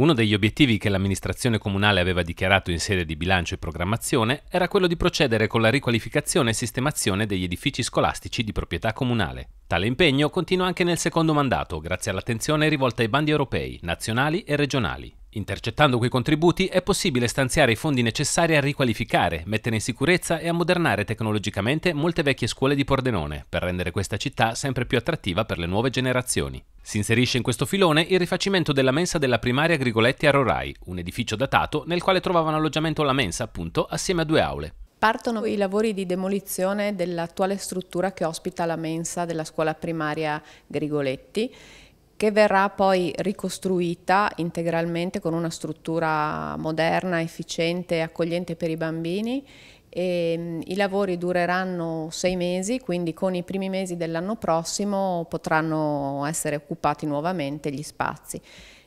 Uno degli obiettivi che l'amministrazione comunale aveva dichiarato in sede di bilancio e programmazione era quello di procedere con la riqualificazione e sistemazione degli edifici scolastici di proprietà comunale. Tale impegno continua anche nel secondo mandato, grazie all'attenzione rivolta ai bandi europei, nazionali e regionali. Intercettando quei contributi è possibile stanziare i fondi necessari a riqualificare, mettere in sicurezza e ammodernare tecnologicamente molte vecchie scuole di Pordenone, per rendere questa città sempre più attrattiva per le nuove generazioni. Si inserisce in questo filone il rifacimento della mensa della primaria Grigoletti a Rorai, un edificio datato nel quale trovavano alloggiamento la mensa, appunto, assieme a due aule. Partono i lavori di demolizione dell'attuale struttura che ospita la mensa della scuola primaria Grigoletti, che verrà poi ricostruita integralmente con una struttura moderna, efficiente e accogliente per i bambini. E i lavori dureranno 6 mesi, quindi con i primi mesi dell'anno prossimo potranno essere occupati nuovamente gli spazi.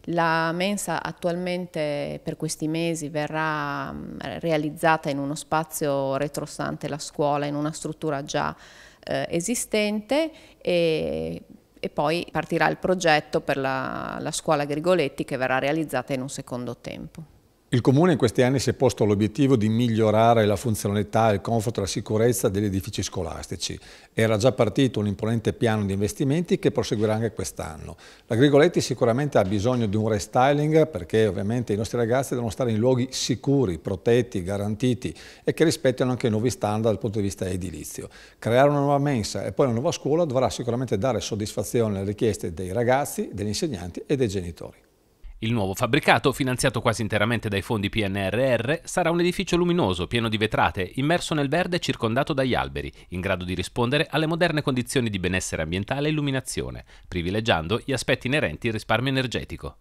La mensa attualmente per questi mesi verrà realizzata in uno spazio retrostante la scuola, in una struttura già esistente, e poi partirà il progetto per la scuola Grigoletti, che verrà realizzata in un secondo tempo. Il Comune in questi anni si è posto l'obiettivo di migliorare la funzionalità, il comfort e la sicurezza degli edifici scolastici. Era già partito un imponente piano di investimenti che proseguirà anche quest'anno. La Grigoletti sicuramente ha bisogno di un restyling, perché ovviamente i nostri ragazzi devono stare in luoghi sicuri, protetti, garantiti e che rispettano anche i nuovi standard dal punto di vista edilizio. Creare una nuova mensa e poi una nuova scuola dovrà sicuramente dare soddisfazione alle richieste dei ragazzi, degli insegnanti e dei genitori. Il nuovo fabbricato, finanziato quasi interamente dai fondi PNRR, sarà un edificio luminoso, pieno di vetrate, immerso nel verde e circondato dagli alberi, in grado di rispondere alle moderne condizioni di benessere ambientale e illuminazione, privilegiando gli aspetti inerenti al risparmio energetico.